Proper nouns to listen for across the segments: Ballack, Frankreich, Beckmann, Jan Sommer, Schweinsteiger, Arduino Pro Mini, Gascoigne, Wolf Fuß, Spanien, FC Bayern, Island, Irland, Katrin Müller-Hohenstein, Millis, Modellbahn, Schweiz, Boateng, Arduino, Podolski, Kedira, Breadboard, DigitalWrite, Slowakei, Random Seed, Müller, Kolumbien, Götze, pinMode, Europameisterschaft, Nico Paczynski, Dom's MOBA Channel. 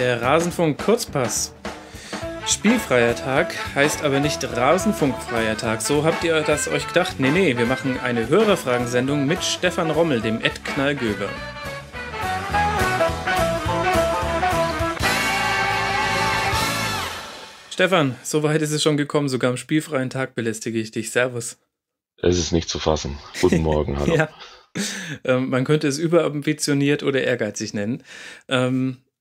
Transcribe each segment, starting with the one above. Der Rasenfunk Kurzpass. Spielfreier Tag heißt aber nicht Rasenfunkfreier Tag. So habt ihr das euch gedacht? Nee, wir machen eine Hörerfragensendung mit Stefan Rommel, dem Ed-Knall-Göber. Stefan, so weit ist es schon gekommen, sogar am spielfreien Tag belästige ich dich. Servus. Es ist nicht zu fassen. Guten Morgen, hallo. Ja. Man könnte es überambitioniert oder ehrgeizig nennen.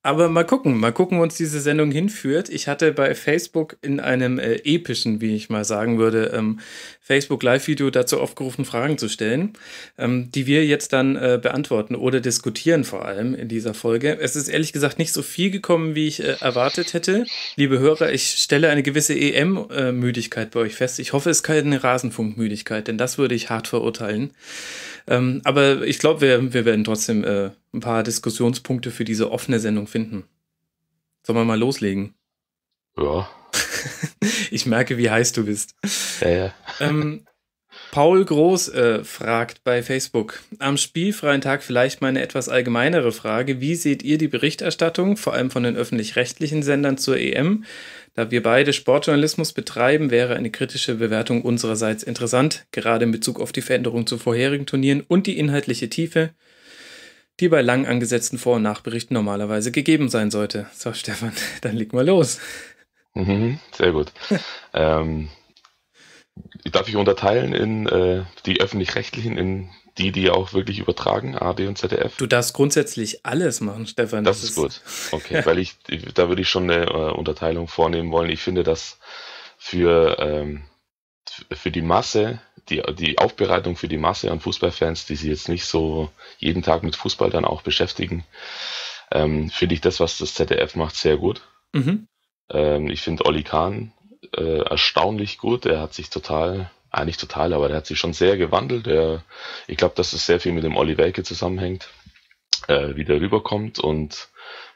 Aber mal gucken, wo uns diese Sendung hinführt. Ich hatte bei Facebook in einem epischen, wie ich mal sagen würde, Facebook-Live-Video dazu aufgerufen, Fragen zu stellen, die wir jetzt dann beantworten oder diskutieren vor allem in dieser Folge. Es ist ehrlich gesagt nicht so viel gekommen, wie ich erwartet hätte. Liebe Hörer, ich stelle eine gewisse EM-Müdigkeit bei euch fest. Ich hoffe, es ist keine Rasenfunkmüdigkeit, denn das würde ich hart verurteilen. Aber ich glaube, wir werden trotzdem ein paar Diskussionspunkte für diese offene Sendung finden. Sollen wir mal loslegen? Ja. Ich merke, wie heiß du bist. Ja. Paul Groß fragt bei Facebook, am spielfreien Tag vielleicht mal eine etwas allgemeinere Frage. Wie seht ihr die Berichterstattung, vor allem von den öffentlich-rechtlichen Sendern zur EM? Da wir beide Sportjournalismus betreiben, wäre eine kritische Bewertung unsererseits interessant, gerade in Bezug auf die Veränderung zu vorherigen Turnieren und die inhaltliche Tiefe, die bei lang angesetzten Vor- und Nachberichten normalerweise gegeben sein sollte. So, Stefan, dann leg mal los. Sehr gut. Darf ich unterteilen in die Öffentlich-Rechtlichen, in die auch wirklich übertragen, ARD und ZDF? Du darfst grundsätzlich alles machen, Stefan. Das ist gut. Okay, weil da würde ich schon eine Unterteilung vornehmen wollen. Ich finde, dass für die Masse, die Aufbereitung für die Masse an Fußballfans, die sich jetzt nicht so jeden Tag mit Fußball dann auch beschäftigen, finde ich das, was das ZDF macht, sehr gut. Ich finde Olli Kahn erstaunlich gut. Er hat sich aber der hat sich schon sehr gewandelt. Ich glaube, dass es sehr viel mit dem Olli Welke zusammenhängt, wie der rüberkommt und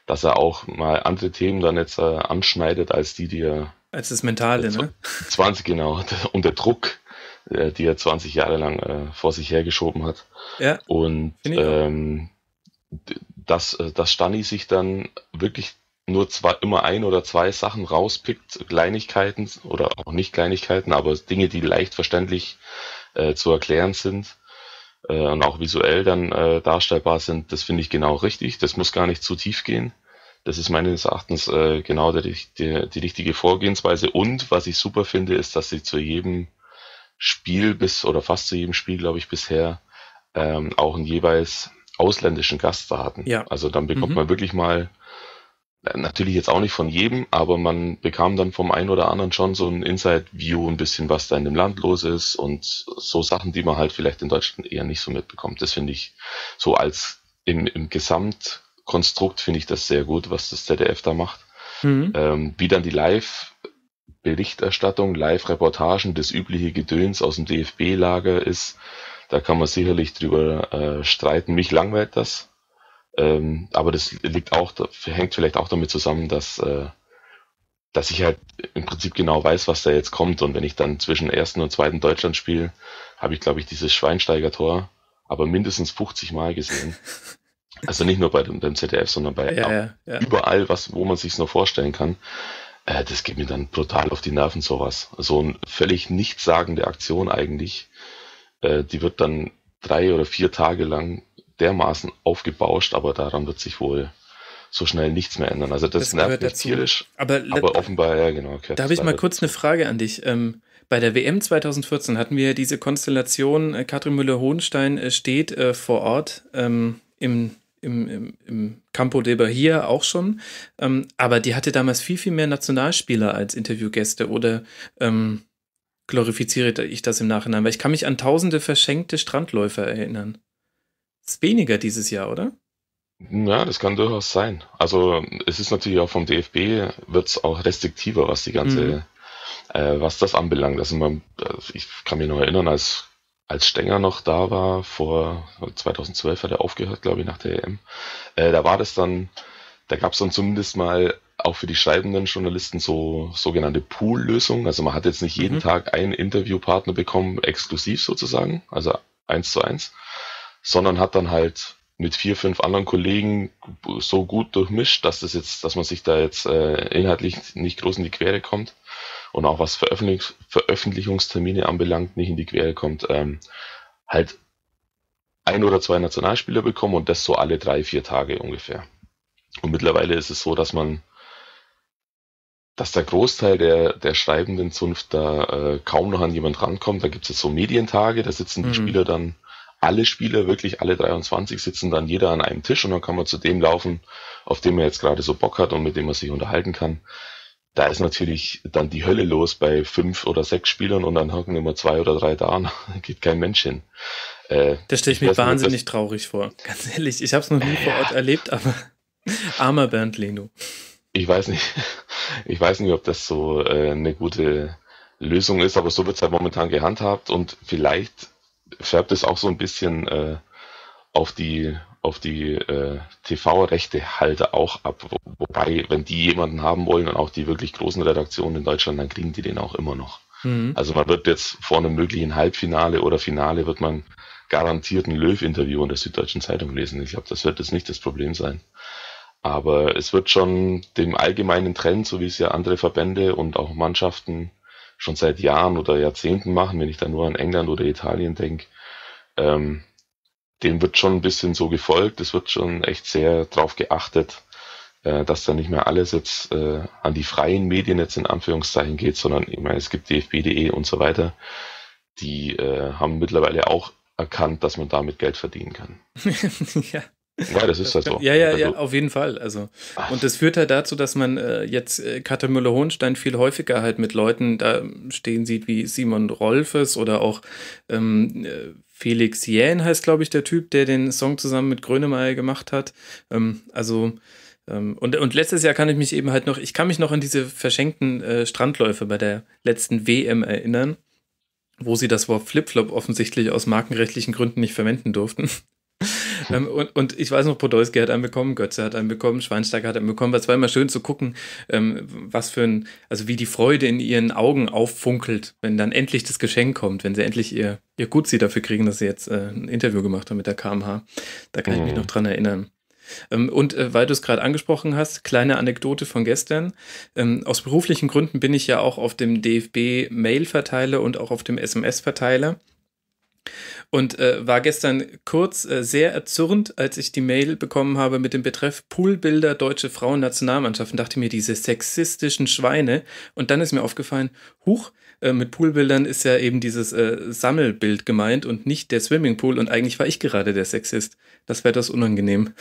dass er auch mal andere Themen dann jetzt anschneidet, als die er... Als das Mentale, ne? 20, genau. Und der Druck, die er 20 Jahre lang vor sich hergeschoben hat. Ja, und dass Stani sich dann wirklich nur immer ein oder zwei Sachen rauspickt, Kleinigkeiten oder auch nicht Kleinigkeiten, aber Dinge, die leicht verständlich zu erklären sind und auch visuell dann darstellbar sind, das finde ich genau richtig. Das muss gar nicht zu tief gehen. Das ist meines Erachtens genau die richtige Vorgehensweise. Und was ich super finde, ist, dass sie zu jedem Spiel oder fast zu jedem Spiel, glaube ich, bisher auch einen jeweils ausländischen Gast da hatten. Ja. Also dann bekommt man wirklich mal, natürlich jetzt auch nicht von jedem, aber man bekam dann vom einen oder anderen schon so ein Inside-View, ein bisschen, was da in dem Land los ist und so Sachen, die man halt vielleicht in Deutschland eher nicht so mitbekommt. Das finde ich so als im Gesamtkonstrukt finde ich das sehr gut, was das ZDF da macht. Wie dann die Live-Berichterstattung, Live-Reportagen, das übliche Gedöns aus dem DFB-Lager ist, da kann man sicherlich drüber streiten. Mich langweilt das. Aber das hängt vielleicht auch damit zusammen, dass ich halt im Prinzip genau weiß, was da jetzt kommt. Und wenn ich dann zwischen ersten und zweiten Deutschlandspiel habe ich, glaube ich, dieses Schweinsteiger-Tor aber mindestens 50 Mal gesehen. Also nicht nur beim ZDF, sondern bei überall, wo man sich's nur vorstellen kann. Das geht mir dann brutal auf die Nerven, sowas. So eine völlig nichtssagende Aktion eigentlich. Die wird dann 3 oder 4 Tage lang dermaßen aufgebauscht, aber daran wird sich wohl so schnell nichts mehr ändern. Also das nervt mich tierisch, aber offenbar, ja genau. Da habe ich mal kurz eine Frage an dich. Bei der WM 2014 hatten wir diese Konstellation, Katrin Müller-Hohenstein steht vor Ort im Campo de Bahia auch schon, aber die hatte damals viel, viel mehr Nationalspieler als Interviewgäste oder... glorifiziere ich das im Nachhinein, weil ich kann mich an tausende verschenkte Strandläufer erinnern. Ist weniger dieses Jahr, oder? Ja, das kann durchaus sein. Also es ist natürlich auch vom DFB wird es auch restriktiver, was die ganze, was das anbelangt. Also ich kann mich noch erinnern, als Stenger noch da war, vor 2012 hat er aufgehört, glaube ich, nach der EM. Da gab es dann zumindest mal auch für die schreibenden Journalisten so sogenannte Pool-Lösungen. Also man hat jetzt nicht jeden Tag einen Interviewpartner bekommen, exklusiv sozusagen, also 1:1, sondern hat dann halt mit 4, 5 anderen Kollegen so gut durchmischt, dass man sich da jetzt inhaltlich nicht groß in die Quere kommt und auch was Veröffentlichungstermine anbelangt, nicht in die Quere kommt, halt 1 oder 2 Nationalspieler bekommen und das so alle 3, 4 Tage ungefähr. Und mittlerweile ist es so, dass der Großteil der schreibenden Zunft da kaum noch an jemand rankommt. Da gibt es jetzt so Medientage, da sitzen die Spieler dann, alle Spieler, wirklich alle 23 sitzen dann jeder an einem Tisch und dann kann man zu dem laufen, auf dem man jetzt gerade so Bock hat und mit dem man sich unterhalten kann. Da ist natürlich dann die Hölle los bei 5 oder 6 Spielern und dann hocken immer 2 oder 3 da und geht kein Mensch hin. Da stelle ich mir wahnsinnig traurig vor. Ganz ehrlich, ich habe es noch nie vor Ort erlebt, aber armer Bernd Leno. Ich weiß nicht, ob das so eine gute Lösung ist, aber so wird es halt momentan gehandhabt und vielleicht färbt es auch so ein bisschen auf die TV-Rechtehalter auch ab. Wobei, wenn die jemanden haben wollen und auch die wirklich großen Redaktionen in Deutschland, dann kriegen die den auch immer noch. Also man wird jetzt vor einem möglichen Halbfinale oder Finale wird man garantiert ein Löw-Interview in der Süddeutschen Zeitung lesen. Ich glaube, das wird jetzt nicht das Problem sein. Aber es wird schon dem allgemeinen Trend, so wie es ja andere Verbände und auch Mannschaften schon seit Jahren oder Jahrzehnten machen, wenn ich da nur an England oder Italien denke, dem wird schon ein bisschen so gefolgt. Es wird schon echt sehr drauf geachtet, dass da nicht mehr alles jetzt an die freien Medien jetzt in Anführungszeichen geht, sondern ich meine, es gibt DFB.de und so weiter. Die haben mittlerweile auch erkannt, dass man damit Geld verdienen kann. Ja. Ja, das ist halt so. Ja, auf jeden Fall. Also. Und das führt halt dazu, dass man jetzt Katrin Müller-Hohenstein viel häufiger halt mit Leuten da stehen sieht, wie Simon Rolfes oder auch Felix Jähn heißt, glaube ich, der Typ, der den Song zusammen mit Grönemeyer gemacht hat. Und letztes Jahr kann ich mich eben halt noch, ich kann mich noch an diese verschenkten Strandläufe bei der letzten WM erinnern, wo sie das Wort Flipflop offensichtlich aus markenrechtlichen Gründen nicht verwenden durften. Und ich weiß noch, Podolski hat einen bekommen, Götze hat einen bekommen, Schweinsteiger hat einen bekommen. Es war immer schön zu gucken, wie die Freude in ihren Augen auffunkelt, wenn dann endlich das Geschenk kommt, wenn sie endlich ihr Gutzi dafür kriegen, dass sie jetzt ein Interview gemacht haben mit der KMH. Da kann ich mich noch dran erinnern. Weil du es gerade angesprochen hast, kleine Anekdote von gestern. Aus beruflichen Gründen bin ich ja auch auf dem DFB-Mail-Verteiler und auch auf dem SMS-Verteiler. Und war gestern kurz sehr erzürnt, als ich die Mail bekommen habe mit dem Betreff Poolbilder deutsche Frauen-Nationalmannschaft und dachte mir, diese sexistischen Schweine. Und dann ist mir aufgefallen, huch, mit Poolbildern ist ja eben dieses Sammelbild gemeint und nicht der Swimmingpool. Und eigentlich war ich gerade der Sexist. Das wäre das unangenehm.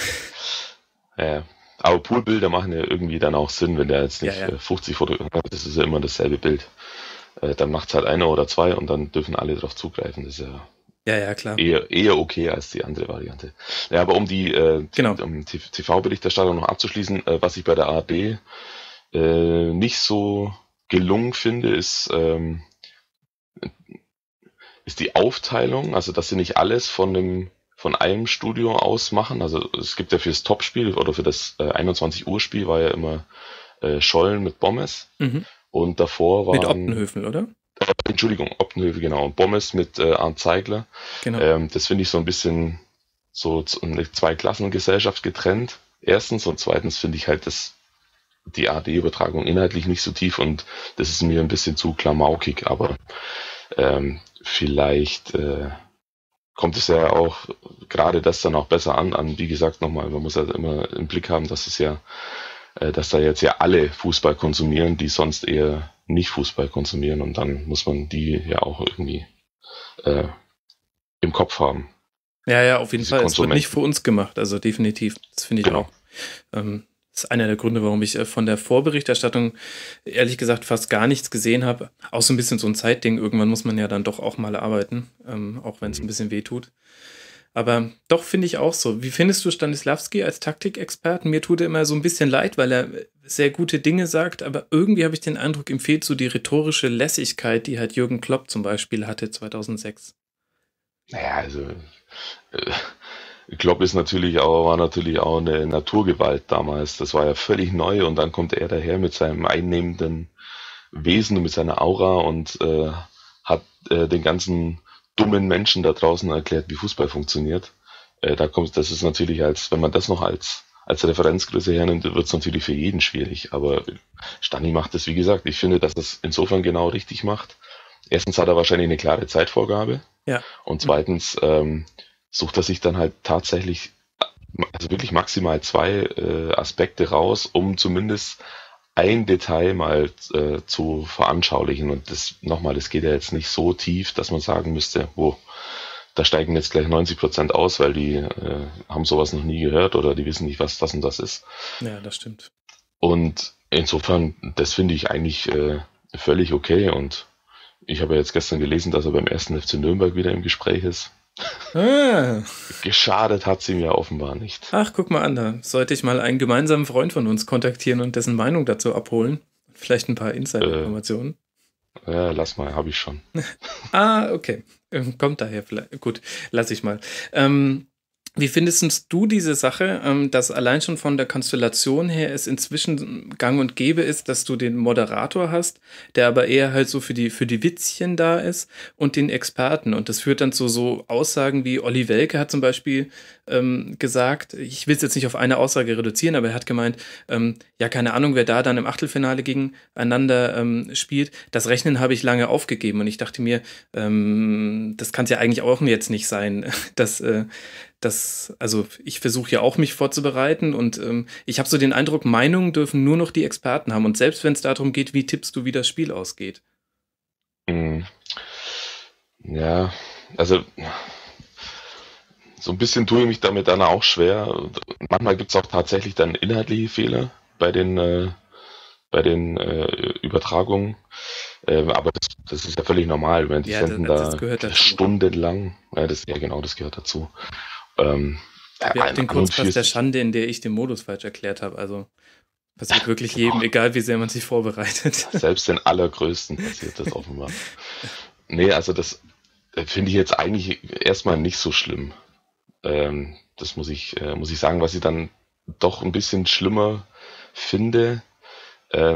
Ja, aber Poolbilder machen ja irgendwie dann auch Sinn, wenn der jetzt nicht 50 Fotografen hat. Das ist ja immer dasselbe Bild. Dann macht es halt einer oder zwei und dann dürfen alle darauf zugreifen. Das ist ja... Ja, klar. Eher okay als die andere Variante. Ja, aber um die um TV-Berichterstattung noch abzuschließen, was ich bei der ARD nicht so gelungen finde, ist die Aufteilung, also dass sie nicht alles von einem Studio aus machen. Also es gibt ja fürs Topspiel oder für das 21 Uhr Spiel war ja immer Schollen mit Bommes und davor war mit Optenhöfen, oder? Entschuldigung, Optenhöfe, genau. Und Bommes mit Arndt Zeigler. Genau. Das finde ich so ein bisschen so eine Zweiklassengesellschaft getrennt. Erstens und zweitens finde ich halt die ARD-Übertragung inhaltlich nicht so tief und das ist mir ein bisschen zu klamaukig, aber vielleicht kommt es ja auch gerade das dann auch besser an. Wie gesagt, nochmal, man muss ja halt immer im Blick haben, dass da jetzt ja alle Fußball konsumieren, die sonst eher nicht Fußball konsumieren und dann muss man die ja auch irgendwie im Kopf haben. Ja, auf jeden Fall. Es wird nicht für uns gemacht, also definitiv. Das finde ich auch. Das ist einer der Gründe, warum ich von der Vorberichterstattung ehrlich gesagt fast gar nichts gesehen habe. Auch so ein bisschen so ein Zeitding. Irgendwann muss man ja dann doch auch mal arbeiten, auch wenn es ein bisschen weh tut. Aber doch finde ich auch so. Wie findest du Stanislawski als Taktikexperten? Mir tut er immer so ein bisschen leid, weil er sehr gute Dinge sagt, aber irgendwie habe ich den Eindruck, ihm fehlt so die rhetorische Lässigkeit, die halt Jürgen Klopp zum Beispiel hatte 2006. Naja, also Klopp ist natürlich war natürlich auch eine Naturgewalt damals. Das war ja völlig neu und dann kommt er daher mit seinem einnehmenden Wesen und mit seiner Aura und hat den ganzen dummen Menschen da draußen erklärt, wie Fußball funktioniert. Das ist natürlich, wenn man das noch als Referenzgröße hernimmt, wird es natürlich für jeden schwierig. Aber Stani macht es, wie gesagt, ich finde, dass es insofern genau richtig macht. Erstens hat er wahrscheinlich eine klare Zeitvorgabe. Ja. Und zweitens sucht er sich dann halt tatsächlich, also wirklich maximal zwei Aspekte raus, um zumindest ein Detail mal zu veranschaulichen. Und das nochmal, das geht ja jetzt nicht so tief, dass man sagen müsste, wo, da steigen jetzt gleich 90% aus, weil die haben sowas noch nie gehört oder die wissen nicht, was das und das ist. Ja, das stimmt. Und insofern, das finde ich eigentlich völlig okay. Und ich habe ja jetzt gestern gelesen, dass er beim 1. FC Nürnberg wieder im Gespräch ist. Ah. Geschadet hat sie mir offenbar nicht. Ach, guck mal an, da sollte ich mal einen gemeinsamen Freund von uns kontaktieren und dessen Meinung dazu abholen. Vielleicht ein paar Insider-Informationen. Ja, lass mal, habe ich schon. Ah, okay. Kommt daher vielleicht. Gut, lass ich mal. Wie findest du diese Sache, dass allein schon von der Konstellation her es inzwischen gang und gäbe ist, dass du den Moderator hast, der aber eher halt so für die Witzchen da ist und den Experten. Und das führt dann zu so Aussagen wie Olli Welke hat zum Beispiel gesagt, ich will es jetzt nicht auf eine Aussage reduzieren, aber er hat gemeint, ja, keine Ahnung, wer da dann im Achtelfinale gegeneinander spielt. Das Rechnen habe ich lange aufgegeben und ich dachte mir, das kann es ja eigentlich auch jetzt nicht sein, dass also ich versuche ja auch, mich vorzubereiten und ich habe so den Eindruck, Meinungen dürfen nur noch die Experten haben und selbst wenn es darum geht, wie tippst du, wie das Spiel ausgeht. Ja, also so ein bisschen tue ich mich damit dann auch schwer. Manchmal gibt es auch tatsächlich dann inhaltliche Fehler bei den Übertragungen, aber das ist ja völlig normal, wenn die senden da stundenlang, das gehört dazu. Wir haben den Kurzpass der Schande, in der ich den Modus falsch erklärt habe. Also passiert wirklich jedem, egal wie sehr man sich vorbereitet. Selbst den Allergrößten passiert das offenbar. Nee, also das finde ich jetzt eigentlich erstmal nicht so schlimm. Das muss ich sagen. Was ich dann doch ein bisschen schlimmer finde,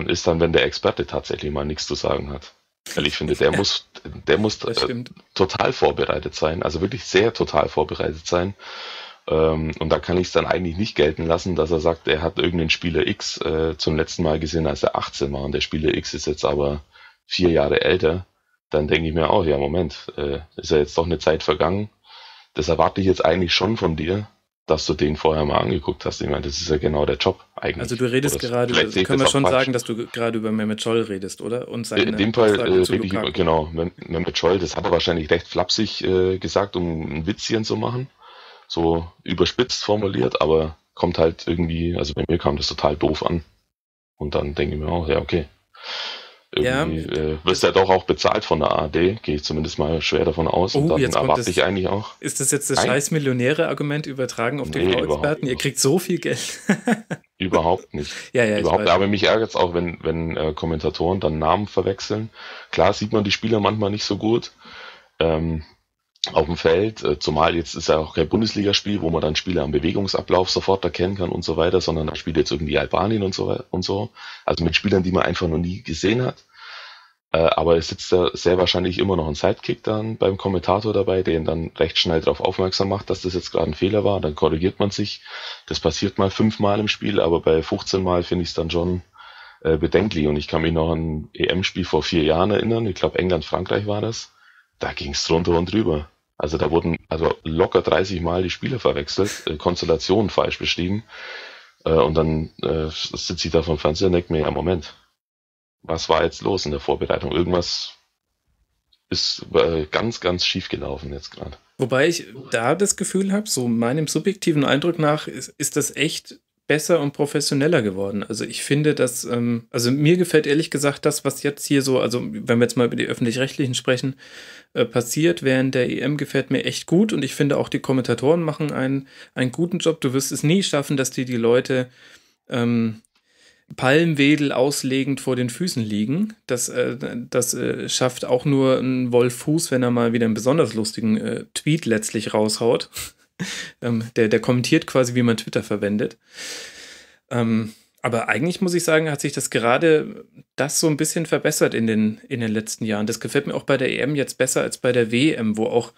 ist dann, wenn der Experte tatsächlich mal nichts zu sagen hat. Weil ich finde, der muss total vorbereitet sein, also wirklich sehr total vorbereitet sein. Und da kann ich es dann eigentlich nicht gelten lassen, dass er sagt, er hat irgendeinen Spieler X zum letzten Mal gesehen, als er 18 war und der Spieler X ist jetzt aber 4 Jahre älter. Dann denke ich mir auch, ja Moment, ist ja jetzt doch eine Zeit vergangen. Das erwarte ich jetzt eigentlich schon von dir, dass du den vorher mal angeguckt hast. Ich meine, das ist ja genau der Job eigentlich. Also du redest gerade, können wir schon sagen, dass du gerade über Mehmet Scholl redest, oder? Und seine in dem Fall rede ich über, genau, Mehmet Scholl, das hat er wahrscheinlich recht flapsig gesagt, um ein Witzchen zu machen. So überspitzt formuliert, aber kommt halt irgendwie, also bei mir kam das total doof an. Und dann denke ich mir auch, ja okay. Irgendwie wirst du ja doch auch bezahlt von der ARD, gehe ich zumindest mal schwer davon aus. Oh, und dann erwarte ich eigentlich auch. Ist das jetzt das scheiß Millionäre-Argument übertragen auf den Experten? Ihr kriegt so viel Geld. Überhaupt nicht. Überhaupt. Aber mich ärgert es auch, wenn Kommentatoren dann Namen verwechseln. Klar sieht man die Spieler manchmal nicht so gut auf dem Feld, zumal jetzt ist ja auch kein Bundesligaspiel, wo man dann Spieler am Bewegungsablauf sofort erkennen kann und so weiter, sondern da spielt jetzt irgendwie Albanien und so weiter und so. Also mit Spielern, die man einfach noch nie gesehen hat. Aber es sitzt da sehr wahrscheinlich immer noch ein Sidekick dann beim Kommentator dabei, der ihn dann recht schnell darauf aufmerksam macht, dass das jetzt gerade ein Fehler war. Dann korrigiert man sich. Das passiert mal 5 Mal im Spiel, aber bei 15 Mal finde ich es dann schon bedenklich. Und ich kann mich noch an ein EM-Spiel vor 4 Jahren erinnern. Ich glaube, England, Frankreich war das. Da ging es drunter und drüber. Also da wurden locker 30 Mal die Spieler verwechselt, Konstellationen falsch beschrieben. Und dann sitze ich da vom Fernseher und denke mir, ja Moment, was war jetzt los in der Vorbereitung? Irgendwas ist ganz, ganz schief gelaufen jetzt gerade. Wobei ich da das Gefühl habe, so meinem subjektiven Eindruck nach, ist das echt besser und professioneller geworden. Also ich finde, dass, also mir gefällt ehrlich gesagt das, was jetzt hier so, also wenn wir jetzt mal über die Öffentlich-Rechtlichen sprechen, passiert während der EM, gefällt mir echt gut und ich finde auch, die Kommentatoren machen einen guten Job. Du wirst es nie schaffen, dass die Leute Palmwedel auslegend vor den Füßen liegen. Das schafft auch nur ein Wolf Fuß, wenn er mal wieder einen besonders lustigen Tweet letztlich raushaut. Der kommentiert quasi, wie man Twitter verwendet. Aber eigentlich muss ich sagen, hat sich das gerade so ein bisschen verbessert in den letzten Jahren. Das gefällt mir auch bei der EM jetzt besser als bei der WM, wo auch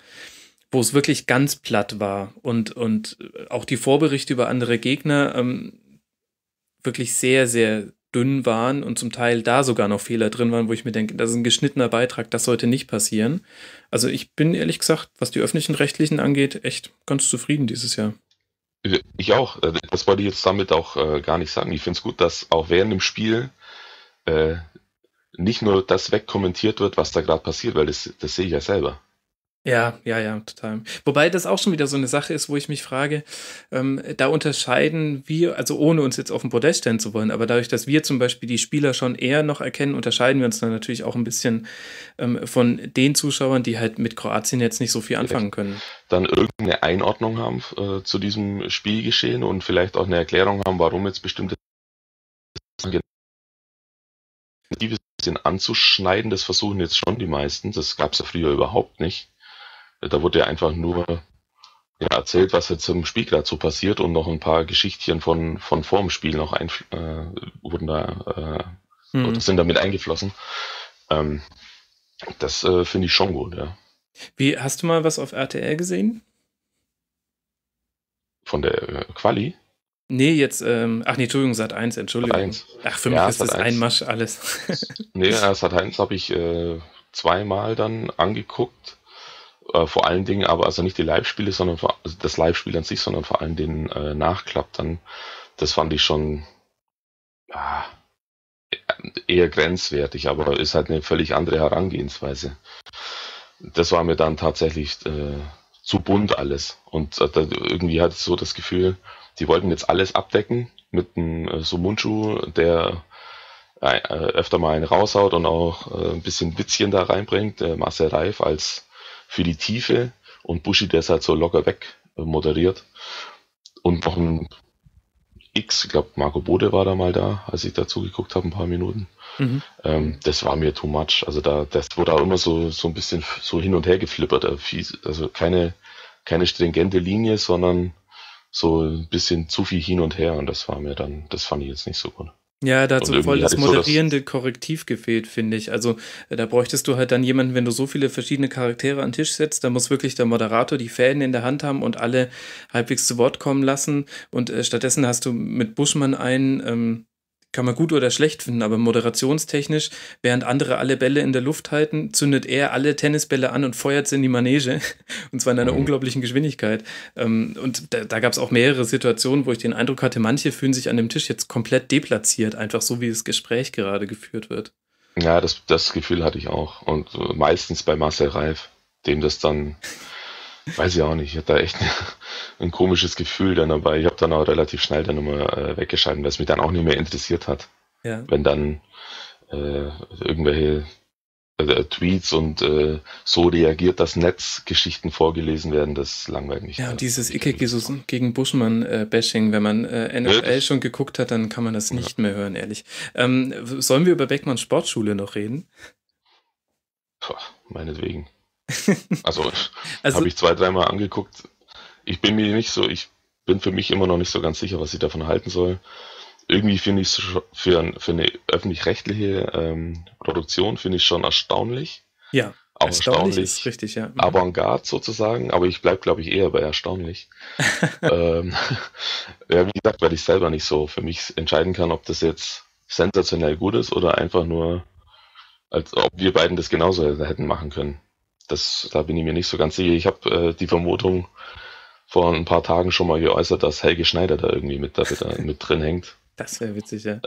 wo es wirklich ganz platt war und auch die Vorberichte über andere Gegner wirklich sehr, sehr dünn waren und zum Teil da sogar noch Fehler drin waren, wo ich mir denke, das ist ein geschnittener Beitrag, das sollte nicht passieren. Also ich bin ehrlich gesagt, was die Öffentlich-Rechtlichen angeht, echt ganz zufrieden dieses Jahr. Ich auch. Das wollte ich jetzt damit auch gar nicht sagen. Ich finde es gut, dass auch während dem Spiel nicht nur das wegkommentiert wird, was da gerade passiert, weil das sehe ich ja selber. Ja, total. Wobei das auch schon wieder so eine Sache ist, wo ich mich frage, da unterscheiden wir, also ohne uns jetzt auf den Podest stellen zu wollen, aber dadurch, dass wir zum Beispiel die Spieler schon eher noch erkennen, unterscheiden wir uns dann natürlich auch ein bisschen von den Zuschauern, die halt mit Kroatien jetzt nicht so viel anfangen können. Dann irgendeine Einordnung haben zu diesem Spielgeschehen und vielleicht auch eine Erklärung haben, warum jetzt bestimmte bisschen anzuschneiden, das versuchen jetzt schon die meisten, das gab es ja früher überhaupt nicht. Da wurde ja einfach nur erzählt, was jetzt im Spiel gerade so passiert und noch ein paar Geschichtchen von vor dem Spiel noch sind damit eingeflossen. Das finde ich schon gut, ja. Hast du mal was auf RTL gesehen? Von der Quali? Nee, jetzt, Entschuldigung, Sat1, Entschuldigung. Sat1. Ach, für mich ist das Einmarsch alles. Nee, Sat1 habe ich zweimal dann angeguckt. Vor allen Dingen aber, also nicht die Live-Spiele, sondern das Live-Spiel an sich, sondern vor allem den Nachklapp dann. Das fand ich schon eher grenzwertig, aber ist halt eine völlig andere Herangehensweise. Das war mir dann tatsächlich zu bunt alles. Und irgendwie hatte ich so das Gefühl, die wollten jetzt alles abdecken mit einem Sumuncu, der öfter mal einen raushaut und auch ein bisschen Witzchen da reinbringt. Marcel Reif als für die Tiefe und Buschi, der es halt so locker weg moderiert. Und noch ein X, ich glaube Marco Bode war da mal da, als ich dazu geguckt habe, ein paar Minuten. Mhm. Das war mir too much. Also das wurde auch immer so ein bisschen so hin und her geflippert. Also keine stringente Linie, sondern so ein bisschen zu viel hin und her, und das fand ich jetzt nicht so gut. Ja, da hat so voll das moderierende Korrektiv gefehlt, finde ich. Also da bräuchtest du halt dann jemanden, wenn du so viele verschiedene Charaktere an den Tisch setzt, da muss wirklich der Moderator die Fäden in der Hand haben und alle halbwegs zu Wort kommen lassen, und stattdessen hast du mit Buschmann einen, kann man gut oder schlecht finden, aber moderationstechnisch, während andere alle Bälle in der Luft halten, zündet er alle Tennisbälle an und feuert sie in die Manege, und zwar in einer unglaublichen Geschwindigkeit. Und da gab es auch mehrere Situationen, wo ich den Eindruck hatte, manche fühlen sich an dem Tisch jetzt komplett deplatziert, einfach so, wie das Gespräch gerade geführt wird. Ja, das Gefühl hatte ich auch, und meistens bei Marcel Reif, dem das dann... Weiß ich auch nicht, ich hatte da echt ein komisches Gefühl dann dabei. Ich habe dann auch relativ schnell dann nochmal weggeschalten, weil es mich dann auch nicht mehr interessiert hat. Ja. Wenn dann irgendwelche Tweets und so reagiert das Netz, Geschichten vorgelesen werden, das langweilt mich. Ja, und dieses Icke gegen Buschmann-Bashing, wenn man NFL schon geguckt hat, dann kann man das nicht mehr hören, ehrlich. Sollen wir über Beckmanns Sportschule noch reden? Puh, meinetwegen. Also habe ich 2-3 Mal angeguckt. Ich bin für mich immer noch nicht so ganz sicher, was ich davon halten soll. Irgendwie finde ich es für eine öffentlich-rechtliche Produktion finde ich schon erstaunlich. Ja, auch erstaunlich ist richtig, ja. Avantgarde sozusagen, aber ich bleibe, glaube ich, eher bei erstaunlich. Ja, wie gesagt, weil ich selber nicht so für mich entscheiden kann, ob das jetzt sensationell gut ist oder einfach nur, als ob wir beiden das genauso hätten machen können. Da bin ich mir nicht so ganz sicher. Ich habe die Vermutung vor ein paar Tagen schon mal geäußert, dass Helge Schneider da irgendwie mit drin hängt. Das wäre witzig, ja.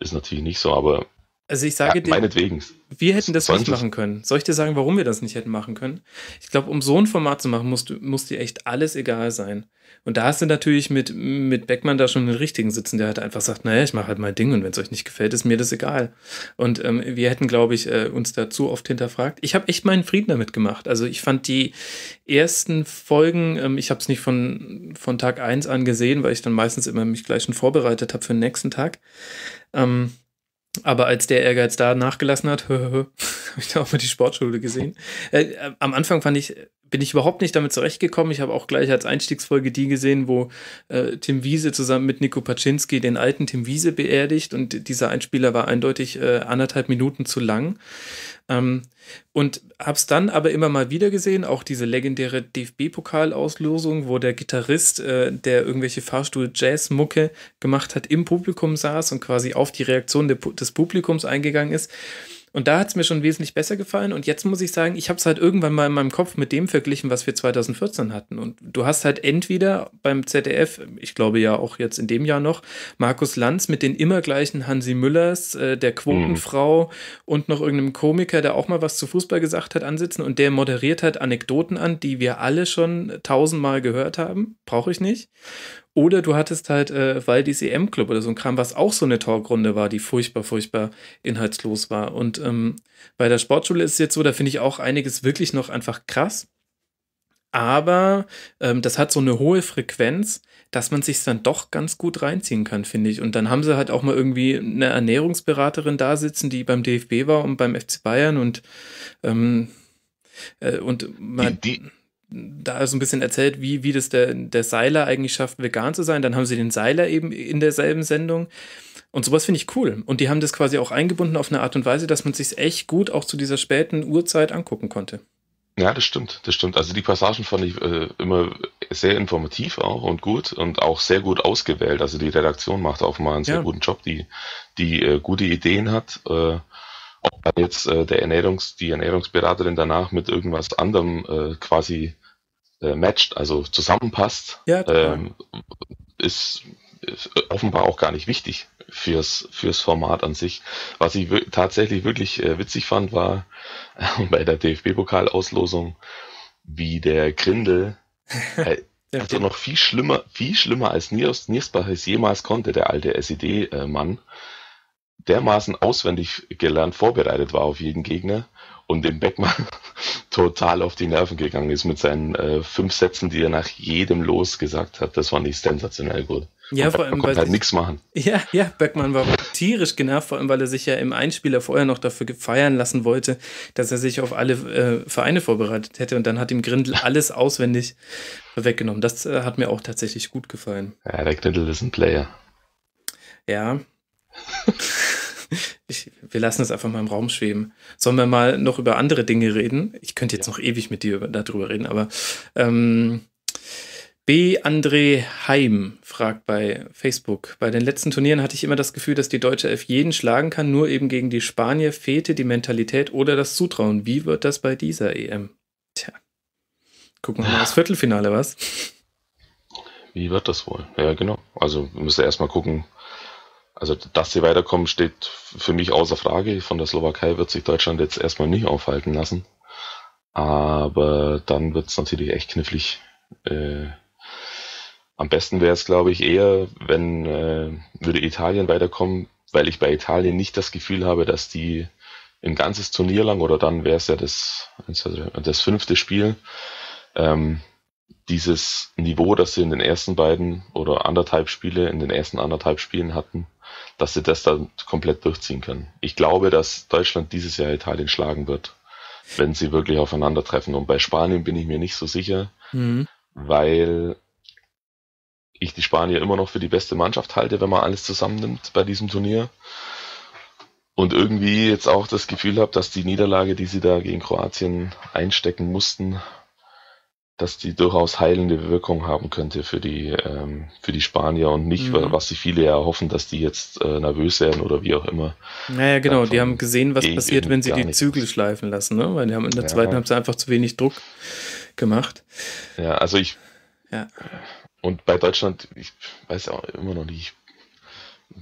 Ist natürlich nicht so, aber also ich sage dir, meinetwegen. Wir hätten das nicht machen können. Soll ich dir sagen, warum wir das nicht hätten machen können? Ich glaube, um so ein Format zu machen, muss dir echt alles egal sein. Und da hast du natürlich mit Beckmann da schon den richtigen sitzen, der halt einfach sagt, naja, ich mache halt mein Ding, und wenn es euch nicht gefällt, ist mir das egal. Und wir hätten, glaube ich, uns dazu oft hinterfragt. Ich habe echt meinen Frieden damit gemacht. Also ich fand die ersten Folgen, ich habe es nicht von Tag 1 an gesehen, weil ich dann meistens immer mich gleich schon vorbereitet habe für den nächsten Tag. Aber als der Ehrgeiz da nachgelassen hat, habe ich da auch mal die Sportschule gesehen. Am Anfang bin ich überhaupt nicht damit zurechtgekommen. Ich habe auch gleich als Einstiegsfolge die gesehen, wo Tim Wiese zusammen mit Nico Paczynski den alten Tim Wiese beerdigt, und dieser Einspieler war eindeutig 1,5 Minuten zu lang. Und habe es dann aber immer mal wieder gesehen, auch diese legendäre DFB-Pokalauslosung, wo der Gitarrist, der irgendwelche Fahrstuhl-Jazz-Mucke gemacht hat, im Publikum saß und quasi auf die Reaktion des Publikums eingegangen ist. Und da hat es mir schon wesentlich besser gefallen. Und jetzt muss ich sagen, ich habe es halt irgendwann mal in meinem Kopf mit dem verglichen, was wir 2014 hatten. Und du hast halt entweder beim ZDF, ich glaube ja auch jetzt in dem Jahr noch, Markus Lanz mit den immer gleichen Hansi Müllers, der Quotenfrau und noch irgendeinem Komiker, der auch mal was zu Fußball gesagt hat, ansitzen. Und der moderiert halt Anekdoten an, die wir alle schon 1000-mal gehört haben. Brauche ich nicht. Oder du hattest halt Waldis EM-Club oder so ein Kram, was auch so eine Talkrunde war, die furchtbar, furchtbar inhaltslos war. Und bei der Sportschule ist es jetzt so, da finde ich auch einiges wirklich noch einfach krass. Aber das hat so eine hohe Frequenz, dass man sich dann doch ganz gut reinziehen kann, finde ich. Und dann haben sie halt auch mal irgendwie eine Ernährungsberaterin da sitzen, die beim DFB war und beim FC Bayern und man... Da so ein bisschen erzählt, wie das der Seiler eigentlich schafft, vegan zu sein. Dann haben sie den Seiler eben in derselben Sendung. Und sowas finde ich cool. Und die haben das quasi auch eingebunden auf eine Art und Weise, dass man sich echt gut auch zu dieser späten Uhrzeit angucken konnte. Ja, das stimmt, das stimmt. Also die Passagen fand ich immer sehr informativ auch und gut und auch sehr gut ausgewählt. Also die Redaktion macht auch mal einen sehr guten Job, die gute Ideen hat. Ob da jetzt die Ernährungsberaterin danach mit irgendwas anderem quasi matcht, also zusammenpasst, ist offenbar auch gar nicht wichtig fürs Format an sich. Was ich tatsächlich wirklich witzig fand, war bei der DFB-Pokalauslosung, wie der Grindel also noch viel schlimmer als Niersbach es jemals konnte, der alte SED-Mann, dermaßen auswendig gelernt, vorbereitet war auf jeden Gegner und dem Beckmann total auf die Nerven gegangen ist mit seinen 5 Sätzen, die er nach jedem Los gesagt hat. Das fand ich sensationell gut. Ja, vor allem, man konnte halt nichts machen. Ja, Beckmann war tierisch genervt, vor allem, weil er sich ja im Einspieler vorher noch dafür feiern lassen wollte, dass er sich auf alle Vereine vorbereitet hätte, und dann hat ihm Grindel alles auswendig weggenommen. Das hat mir auch tatsächlich gut gefallen. Ja, der Grindel ist ein Player. Ja, wir lassen es einfach mal im Raum schweben. Sollen wir mal noch über andere Dinge reden? Ich könnte jetzt noch ewig mit dir darüber reden, aber B. André Heim fragt bei Facebook: Bei den letzten Turnieren hatte ich immer das Gefühl, dass die deutsche Elf jeden schlagen kann, nur eben gegen die Spanier fehlte die Mentalität oder das Zutrauen. Wie wird das bei dieser EM? Tja, gucken wir mal das Viertelfinale, was? Wie wird das wohl? Ja, genau. Also wir müssen erstmal gucken. Also, dass sie weiterkommen, steht für mich außer Frage. Von der Slowakei wird sich Deutschland jetzt erstmal nicht aufhalten lassen. Aber dann wird es natürlich echt knifflig. Am besten wäre es, glaube ich, eher, wenn würde Italien weiterkommen, weil ich bei Italien nicht das Gefühl habe, dass die ein ganzes Turnier lang, oder dann wäre es ja das 5. Spiel, dieses Niveau, das sie in den ersten beiden oder anderthalb Spiele, in den ersten anderthalb Spielen hatten, dass sie das dann komplett durchziehen können. Ich glaube, dass Deutschland dieses Jahr Italien schlagen wird, wenn sie wirklich aufeinandertreffen. Und bei Spanien bin ich mir nicht so sicher, weil ich die Spanier immer noch für die beste Mannschaft halte, wenn man alles zusammennimmt bei diesem Turnier. Und irgendwie jetzt auch das Gefühl habe, dass die Niederlage, die sie da gegen Kroatien einstecken mussten, dass die durchaus heilende Wirkung haben könnte für die Spanier und nicht, was sich viele ja erhoffen, dass die jetzt nervös werden oder wie auch immer. Naja, genau, davon die haben gesehen, was passiert, wenn sie die Zügel schleifen lassen, ne? Weil die haben in der zweiten Halbzeit einfach zu wenig Druck gemacht. Ja, also ich... Ja. Und bei Deutschland, ich weiß auch immer noch nicht,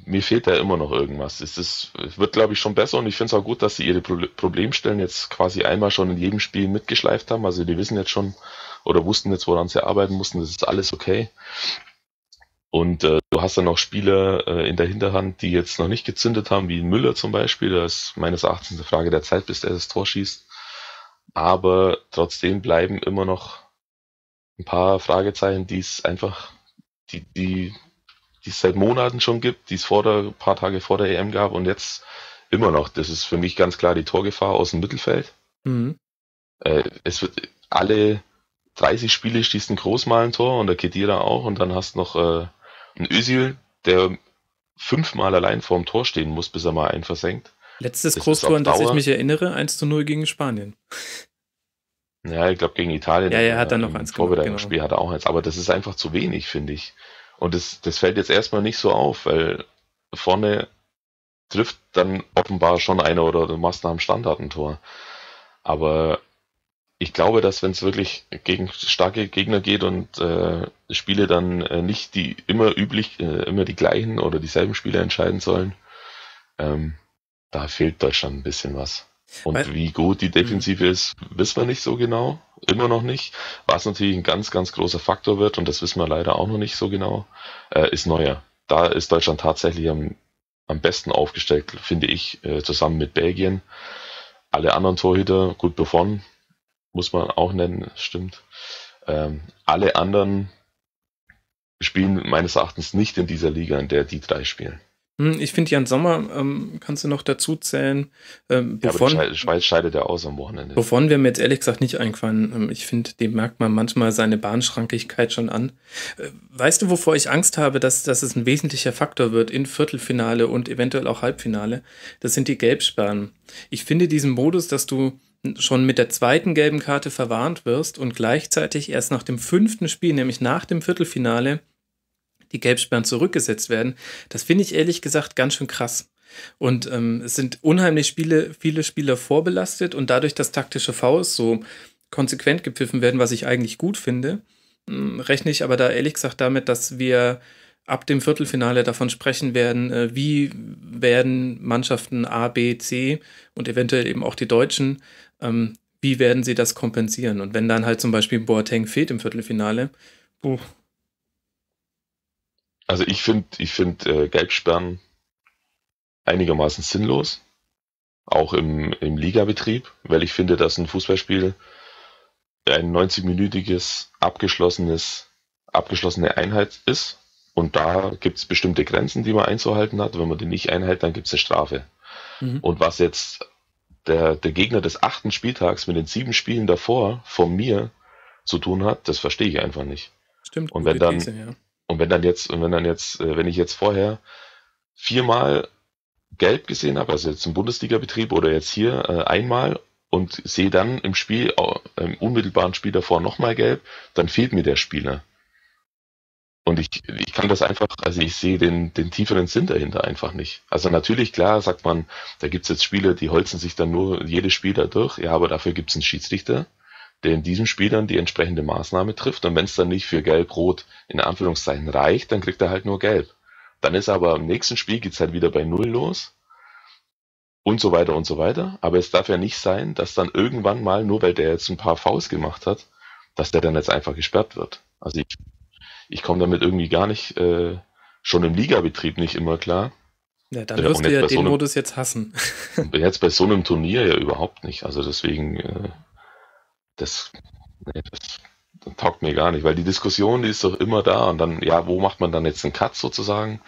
mir fehlt da immer noch irgendwas. Es wird, glaube ich, schon besser, und ich finde es auch gut, dass sie ihre Problemstellen jetzt quasi einmal schon in jedem Spiel mitgeschleift haben. Also die wissen jetzt schon, oder wussten jetzt, woran sie arbeiten mussten. Das ist alles okay. Und du hast dann noch Spieler in der Hinterhand, die jetzt noch nicht gezündet haben, wie Müller zum Beispiel. Das ist meines Erachtens eine Frage der Zeit, bis er das Tor schießt. Aber trotzdem bleiben immer noch ein paar Fragezeichen, die es einfach, die es seit Monaten schon gibt, die es ein paar Tage vor der EM gab und jetzt immer noch. Das ist für mich ganz klar die Torgefahr aus dem Mittelfeld. Es wird alle 30 Spiele schießt ein Groß mal ein Tor und der Kedira auch, und dann hast du noch einen Özil, der 5-mal allein vorm Tor stehen muss, bis er mal einen versenkt. Letztes Großtor, an das ich mich erinnere, 1:0 gegen Spanien. Ja, ich glaube gegen Italien. Ja, er hat dann noch eins gemacht. Vorbereitungsspiel hat er auch eins, aber das ist einfach zu wenig, finde ich. Und das fällt jetzt erstmal nicht so auf, weil vorne trifft dann offenbar schon einer oder du machst nach dem Standard ein Tor. Aber ich glaube, dass wenn es wirklich gegen starke Gegner geht und Spiele dann nicht die immer die gleichen oder dieselben Spiele entscheiden sollen, da fehlt Deutschland ein bisschen was. Und wie gut die Defensive ist, wissen wir nicht so genau, immer noch nicht. Was natürlich ein ganz, ganz großer Faktor wird, und das wissen wir leider auch noch nicht so genau, ist Neuer. Da ist Deutschland tatsächlich am besten aufgestellt, finde ich, zusammen mit Belgien. Alle anderen Torhüter, gut Buffon, muss man auch nennen, stimmt. Alle anderen spielen meines Erachtens nicht in dieser Liga, in der die drei spielen. Ich finde, Jan Sommer kannst du noch dazu zählen. Buffon, aber die Schweiz scheidet ja aus am Wochenende. Buffon wäre mir jetzt ehrlich gesagt nicht eingefallen. Ich finde, dem merkt man manchmal seine Bahnschrankigkeit schon an. Weißt du, wovor ich Angst habe, dass es ein wesentlicher Faktor wird in Viertelfinale und eventuell auch Halbfinale? Das sind die Gelbsperren. Ich finde diesen Modus, dass du schon mit der zweiten gelben Karte verwarnt wirst und gleichzeitig erst nach dem 5. Spiel, nämlich nach dem Viertelfinale, die Gelbsperren zurückgesetzt werden, das finde ich ehrlich gesagt ganz schön krass. Und es sind unheimlich viele Spieler vorbelastet, und dadurch, dass taktische Fouls so konsequent gepfiffen werden, was ich eigentlich gut finde, rechne ich aber da ehrlich gesagt damit, dass wir ab dem Viertelfinale davon sprechen werden, wie werden Mannschaften A, B, C und eventuell eben auch die Deutschen, wie werden sie das kompensieren? Und wenn dann halt zum Beispiel Boateng fehlt im Viertelfinale, Also ich finde Gelbsperren einigermaßen sinnlos, auch im Ligabetrieb, weil ich finde, dass ein Fußballspiel ein 90-minütiges, abgeschlossene Einheit ist, und da gibt es bestimmte Grenzen, die man einzuhalten hat. Wenn man die nicht einhält, dann gibt es eine Strafe. Mhm. Und was jetzt der Gegner des 8. Spieltags mit den 7 Spielen davor von mir zu tun hat, das verstehe ich einfach nicht. Stimmt, und wenn dann These, ja. Wenn ich jetzt vorher 4-mal gelb gesehen habe, also jetzt im Bundesliga-Betrieb oder jetzt hier einmal, und sehe dann im unmittelbaren Spiel davor nochmal gelb, dann fehlt mir der Spieler. Und ich kann das einfach, also ich sehe den tieferen Sinn dahinter einfach nicht. Also natürlich, klar, sagt man, da gibt es jetzt Spieler, die holzen sich dann nur jedes Spiel da durch, ja, aber dafür gibt es einen Schiedsrichter, der in diesem Spiel dann die entsprechende Maßnahme trifft, und wenn es dann nicht für Gelb-Rot in Anführungszeichen reicht, dann kriegt er halt nur Gelb. Dann ist aber im nächsten Spiel geht es halt wieder bei 0 los und so weiter und so weiter, aber es darf ja nicht sein, dass dann irgendwann mal, nur weil der jetzt ein paar Fouls gemacht hat, dass der dann jetzt einfach gesperrt wird. Also ich komme damit irgendwie gar nicht, schon im Ligabetrieb nicht immer klar. Ja, dann wirst du ja den Modus jetzt hassen. Jetzt bei so einem Turnier ja überhaupt nicht, also deswegen... Das taugt mir gar nicht, weil die Diskussion, die ist doch immer da, und dann, ja, wo macht man dann jetzt einen Cut sozusagen,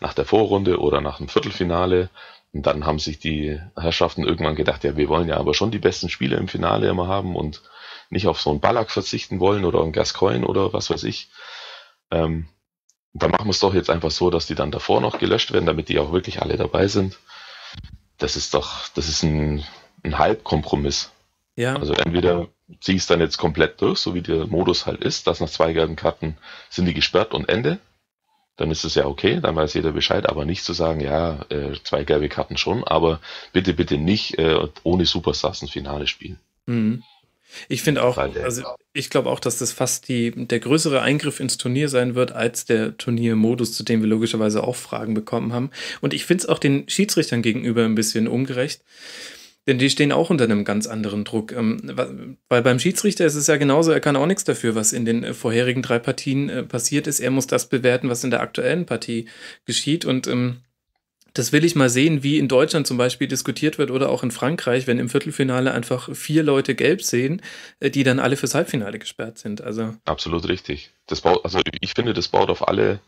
nach der Vorrunde oder nach dem Viertelfinale, und dann haben sich die Herrschaften irgendwann gedacht, ja, wir wollen ja aber schon die besten Spiele im Finale immer haben und nicht auf so einen Ballack verzichten wollen oder einen Gascoigne oder was weiß ich, dann machen wir es doch jetzt einfach so, dass die dann davor noch gelöscht werden, damit die auch wirklich alle dabei sind. Das ist ein Halbkompromiss. Ja. Also entweder ziehst dann jetzt komplett durch, so wie der Modus halt ist, dass nach 2 gelben Karten sind die gesperrt und Ende, dann ist es ja okay, dann weiß jeder Bescheid, aber nicht zu sagen, ja, 2 gelbe Karten schon, aber bitte, bitte nicht ohne Superstars ein Finale spielen. Mhm. Ich finde auch, also ich glaube auch, dass das fast der größere Eingriff ins Turnier sein wird, als der Turniermodus, zu dem wir logischerweise auch Fragen bekommen haben. Und ich finde es auch den Schiedsrichtern gegenüber ein bisschen ungerecht. Denn die stehen auch unter einem ganz anderen Druck. Weil beim Schiedsrichter ist es ja genauso, er kann auch nichts dafür, was in den vorherigen 3 Partien passiert ist. Er muss das bewerten, was in der aktuellen Partie geschieht. Und das will ich mal sehen, wie in Deutschland zum Beispiel diskutiert wird oder auch in Frankreich, wenn im Viertelfinale einfach 4 Leute gelb sehen, die dann alle fürs Halbfinale gesperrt sind. Also absolut richtig. Ich finde, das baut auf alle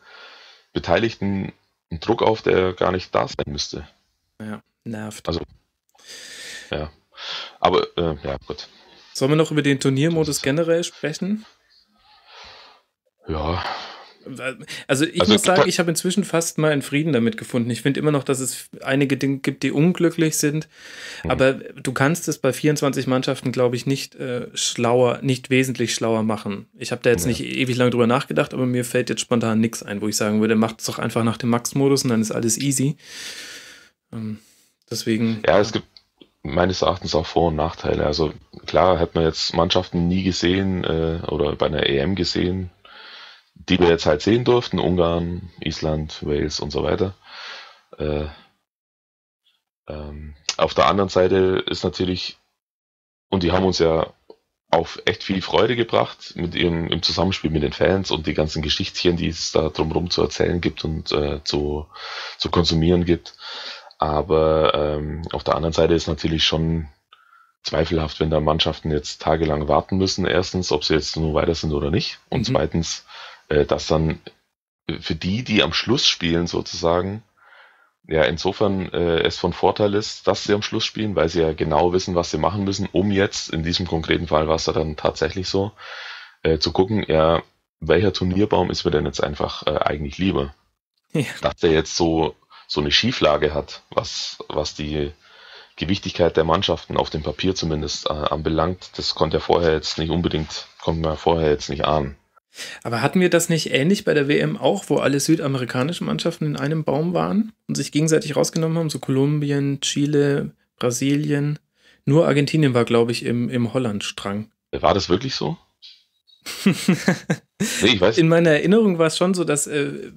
Beteiligten einen Druck auf, der gar nicht da sein müsste. Ja, nervt. Also ja, aber ja, gut. Sollen wir noch über den Turniermodus generell sprechen? Ja, Also ich muss sagen, ich habe inzwischen fast mal einen Frieden damit gefunden. Ich finde immer noch, dass es einige Dinge gibt, die unglücklich sind. Mhm. Aber du kannst es bei 24 Mannschaften, glaube ich, nicht nicht wesentlich schlauer machen. Ich habe da jetzt nicht ewig lang drüber nachgedacht, aber mir fällt jetzt spontan nichts ein, wo ich sagen würde, macht es doch einfach nach dem Max-Modus und dann ist alles easy. Deswegen. Ja, es gibt meines Erachtens auch Vor- und Nachteile. Also klar, hat man jetzt Mannschaften nie gesehen oder bei einer EM gesehen, die wir jetzt halt sehen durften, Ungarn, Island, Wales und so weiter. Auf der anderen Seite ist natürlich, und die haben uns ja auf echt viel Freude gebracht mit ihrem, im Zusammenspiel mit den Fans und die ganzen Geschichtchen, die es da drumherum zu erzählen gibt und zu konsumieren gibt. Aber auf der anderen Seite ist natürlich schon zweifelhaft, wenn da Mannschaften jetzt tagelang warten müssen, erstens, ob sie jetzt nur weiter sind oder nicht, und zweitens, dass dann für die am Schluss spielen sozusagen, ja insofern es von Vorteil ist, dass sie am Schluss spielen, weil sie ja genau wissen, was sie machen müssen, um jetzt, in diesem konkreten Fall war es da dann tatsächlich so, zu gucken, ja, welcher Turnierbaum ist mir denn jetzt einfach eigentlich lieber? Ja. Dass der jetzt so eine Schieflage hat, was die Gewichtigkeit der Mannschaften auf dem Papier zumindest anbelangt, das konnte man vorher jetzt nicht ahnen. Aber hatten wir das nicht ähnlich bei der WM auch, wo alle südamerikanischen Mannschaften in einem Baum waren und sich gegenseitig rausgenommen haben, so Kolumbien, Chile, Brasilien, nur Argentinien war, glaube ich, im Holland-Strang. War das wirklich so? Nee, ich weiß. In meiner Erinnerung war es schon so, dass,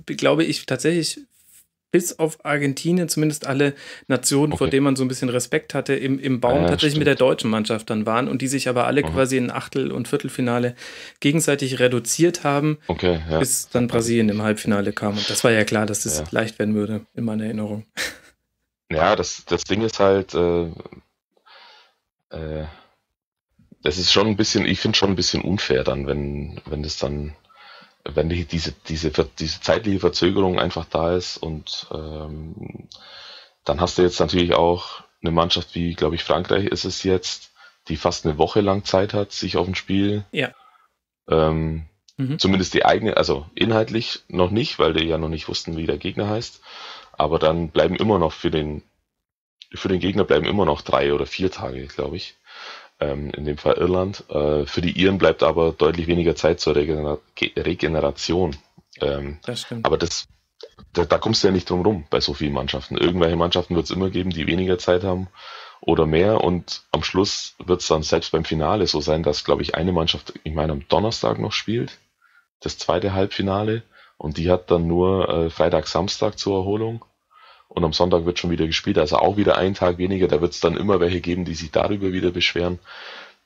glaube ich, tatsächlich bis auf Argentinien zumindest alle Nationen, vor denen man so ein bisschen Respekt hatte, im Baum tatsächlich mit der deutschen Mannschaft dann waren und die sich aber alle quasi in Achtel- und Viertelfinale gegenseitig reduziert haben, bis dann Brasilien im Halbfinale kam. Und das war ja klar, dass das leicht werden würde, in meiner Erinnerung. Ja, das Ding ist halt, das ist schon ein bisschen, ich finde schon ein bisschen unfair dann, wenn das dann, wenn diese zeitliche Verzögerung einfach da ist und dann hast du jetzt natürlich auch eine Mannschaft wie, glaube ich, Frankreich ist es jetzt, die fast eine Woche lang Zeit hat, sich auf ein Spiel, zumindest die eigene, also inhaltlich noch nicht, weil die ja noch nicht wussten, wie der Gegner heißt, aber dann bleiben immer noch für den Gegner bleiben immer noch 3 oder 4 Tage, glaube ich. In dem Fall Irland. Für die Iren bleibt aber deutlich weniger Zeit zur Regeneration. Das stimmt. Aber da kommst du ja nicht drum rum bei so vielen Mannschaften. Irgendwelche Mannschaften wird es immer geben, die weniger Zeit haben oder mehr. Und am Schluss wird es dann selbst beim Finale so sein, dass, glaube ich, eine Mannschaft, ich meine, am Donnerstag noch spielt, das zweite Halbfinale. Und die hat dann nur Freitag, Samstag zur Erholung. Und am Sonntag wird schon wieder gespielt, also auch wieder einen Tag weniger. Da wird es dann immer welche geben, die sich darüber wieder beschweren.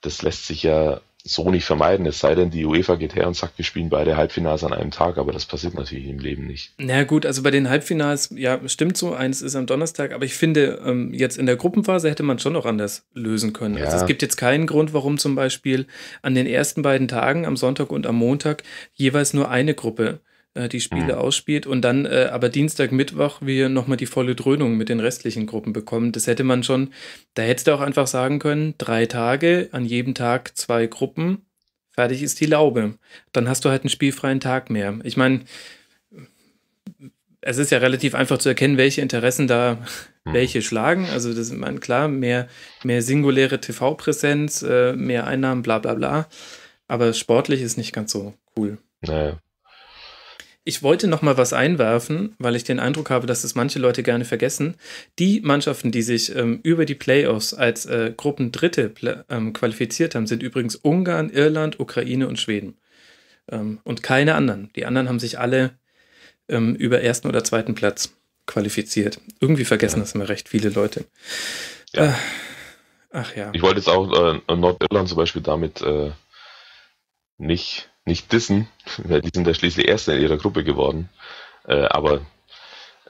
Das lässt sich ja so nicht vermeiden, es sei denn, die UEFA geht her und sagt, wir spielen beide Halbfinals an einem Tag, aber das passiert natürlich im Leben nicht. Na gut, also bei den Halbfinals, ja, stimmt so, eins ist am Donnerstag, aber ich finde, jetzt in der Gruppenphase hätte man schon noch anders lösen können. Ja. Also es gibt jetzt keinen Grund, warum zum Beispiel an den ersten beiden Tagen, am Sonntag und am Montag, jeweils nur eine Gruppe die Spiele ausspielt und dann aber Dienstag, Mittwoch wir nochmal die volle Dröhnung mit den restlichen Gruppen bekommen. Das hätte man schon, da hättest du auch einfach sagen können, 3 Tage, an jedem Tag 2 Gruppen, fertig ist die Laube. Dann hast du halt einen spielfreien Tag mehr. Ich meine, es ist ja relativ einfach zu erkennen, welche Interessen da welche schlagen. Also das ist klar, mehr singuläre TV-Präsenz, mehr Einnahmen, bla bla bla. Aber sportlich ist nicht ganz so cool. Naja. Ich wollte noch mal was einwerfen, weil ich den Eindruck habe, dass es manche Leute gerne vergessen. Die Mannschaften, die sich über die Playoffs als Gruppendritte qualifiziert haben, sind übrigens Ungarn, Irland, Ukraine und Schweden. Und keine anderen. Die anderen haben sich alle über 1. oder 2. Platz qualifiziert. Irgendwie vergessen das immer recht viele Leute. Ja. Ach ja. Ich wollte jetzt auch Nordirland zum Beispiel damit nicht dissen, weil die sind ja schließlich Erste in ihrer Gruppe geworden, aber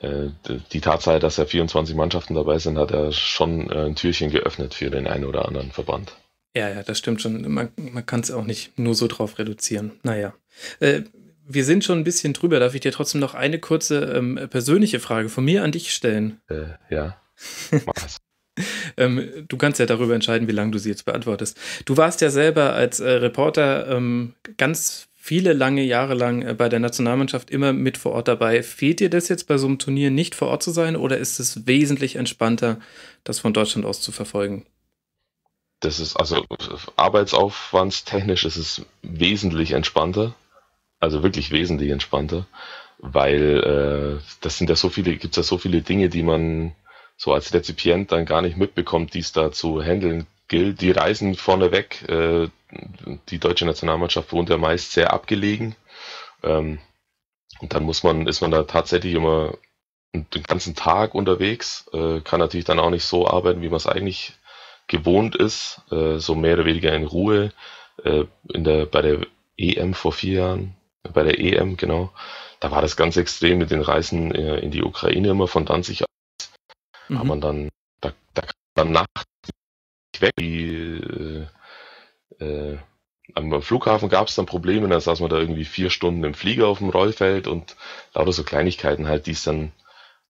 die Tatsache, dass ja 24 Mannschaften dabei sind, hat ja schon ein Türchen geöffnet für den einen oder anderen Verband. Ja, das stimmt schon. Man kann es auch nicht nur so drauf reduzieren. Naja. Wir sind schon ein bisschen drüber. Darf ich dir trotzdem noch eine kurze persönliche Frage von mir an dich stellen? Ja, mach das. Du kannst ja darüber entscheiden, wie lange du sie jetzt beantwortest. Du warst ja selber als Reporter ganz viele lange Jahre lang bei der Nationalmannschaft immer mit vor Ort dabei. Fehlt dir das jetzt bei so einem Turnier nicht vor Ort zu sein oder ist es wesentlich entspannter, das von Deutschland aus zu verfolgen? Das ist also arbeitsaufwandstechnisch ist es wesentlich entspannter, also wirklich wesentlich entspannter, weil gibt es ja so viele Dinge, die man so als Rezipient dann gar nicht mitbekommt, die es da zu handeln gilt. Die Reisen vorneweg, die deutsche Nationalmannschaft wohnt ja meist sehr abgelegen. Und dann ist man da tatsächlich immer den ganzen Tag unterwegs, kann natürlich dann auch nicht so arbeiten, wie man es eigentlich gewohnt ist, so mehr oder weniger in Ruhe. Bei der EM vor 4 Jahren, bei der EM genau, da war das ganz extrem mit den Reisen in die Ukraine immer von Danzig aus. Mhm. Aber dann, da kann man nachts weg. Am Flughafen gab es dann Probleme, da saß man da irgendwie 4 Stunden im Flieger auf dem Rollfeld und lauter so Kleinigkeiten halt, die es dann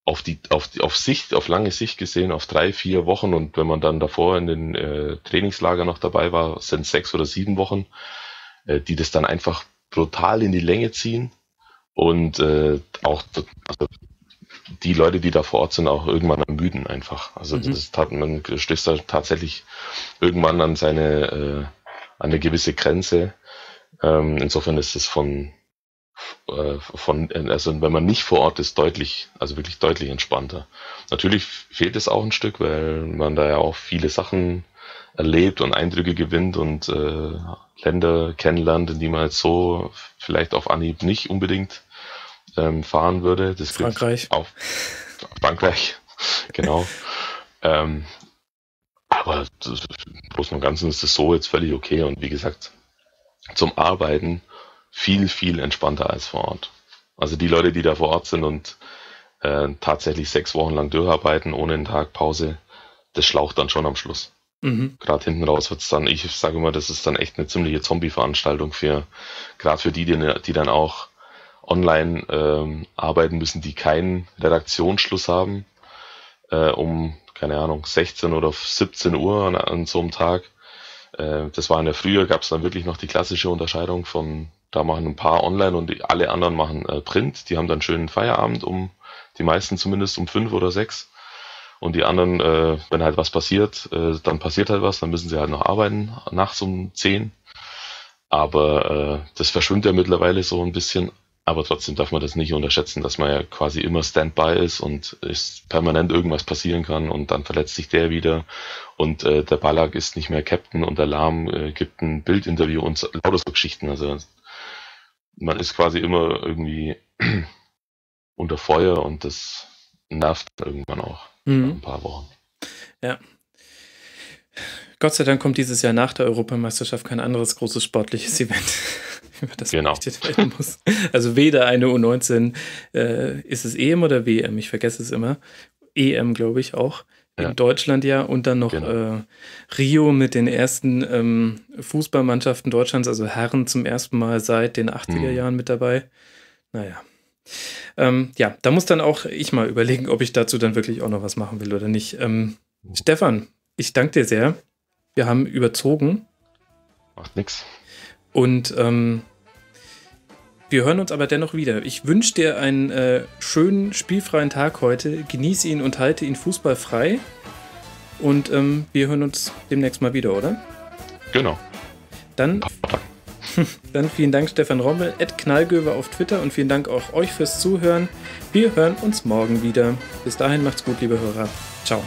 auf lange Sicht gesehen, auf 3, 4 Wochen, und wenn man dann davor in den Trainingslager noch dabei war, sind 6 oder 7 Wochen, die das dann einfach brutal in die Länge ziehen und auch also die Leute, die da vor Ort sind, auch irgendwann ermüden einfach. Also man stößt da tatsächlich irgendwann an eine gewisse Grenze. Insofern ist es also wenn man nicht vor Ort ist, wirklich deutlich entspannter. Natürlich fehlt es auch ein Stück, weil man da ja auch viele Sachen erlebt und Eindrücke gewinnt und Länder kennenlernt, die man jetzt so vielleicht auf Anhieb nicht unbedingt fahren würde. Das Frankreich. Auf Frankreich, genau. Aber im Großen und Ganzen ist das so jetzt völlig okay und wie gesagt, zum Arbeiten viel, viel entspannter als vor Ort. Also die Leute, die da vor Ort sind und tatsächlich 6 Wochen lang durcharbeiten, ohne einen Tag Pause, das schlaucht dann schon am Schluss. Mhm. Gerade hinten raus wird es dann, ich sage immer, das ist dann echt eine ziemliche Zombie-Veranstaltung gerade für die dann auch online arbeiten müssen, die keinen Redaktionsschluss haben, um, keine Ahnung, 16 oder 17 Uhr an so einem Tag. Das war in der Früh, gab es dann wirklich noch die klassische Unterscheidung von, da machen ein paar online und alle anderen machen Print. Die haben dann schönen Feierabend, die meisten zumindest um 5 oder 6. Und die anderen, wenn halt was passiert, dann passiert halt was, dann müssen sie halt noch arbeiten, nachts um 10. Aber das verschwimmt ja mittlerweile so ein bisschen. Aber trotzdem darf man das nicht unterschätzen, dass man ja quasi immer Standby ist und permanent irgendwas passieren kann und dann verletzt sich der wieder und der Ballack ist nicht mehr Captain und der Lahm gibt ein Bildinterview und lauter so Geschichten. Also man ist quasi immer irgendwie unter Feuer und das nervt irgendwann auch nach ein paar Wochen. Ja. Gott sei Dank kommt dieses Jahr nach der Europameisterschaft kein anderes großes sportliches Event, über das berichtet werden muss. Also weder eine U19, ist es EM oder WM? Ich vergesse es immer. EM, glaube ich, auch. Ja. In Deutschland ja. Und dann noch Rio mit den ersten Fußballmannschaften Deutschlands, also Herren zum ersten Mal seit den 80er Jahren mit dabei. Naja. Ja, da muss dann auch ich mal überlegen, ob ich dazu dann wirklich auch noch was machen will oder nicht. Stefan, ich danke dir sehr. Wir haben überzogen. Macht nichts. Und wir hören uns aber dennoch wieder. Ich wünsche dir einen schönen, spielfreien Tag heute. Genieß ihn und halte ihn fußballfrei. Und wir hören uns demnächst mal wieder, oder? Genau. Dann vielen Dank Stefan Rommel, @Knall-Göber auf Twitter und vielen Dank auch euch fürs Zuhören. Wir hören uns morgen wieder. Bis dahin macht's gut, liebe Hörer. Ciao.